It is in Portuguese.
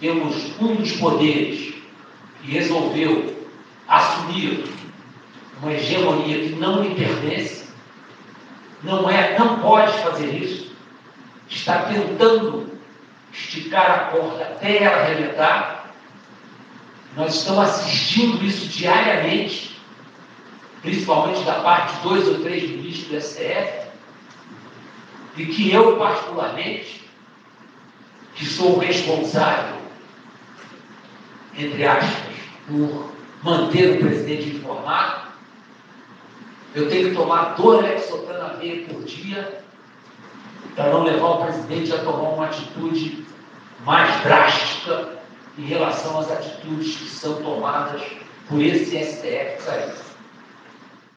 temos um dos poderes que resolveu assumir uma hegemonia que não lhe pertence, não pode fazer isso, está tentando esticar a corda até ela arrebentar. Nós estamos assistindo isso diariamente, principalmente da parte de 2 ou 3 ministros do STF, e que eu, particularmente, que sou responsável, entre aspas, por manter o presidente informado, eu tenho que tomar 2 Lexotan na veia por dia para não levar o presidente a tomar uma atitude mais drástica em relação às atitudes que são tomadas por esse STF.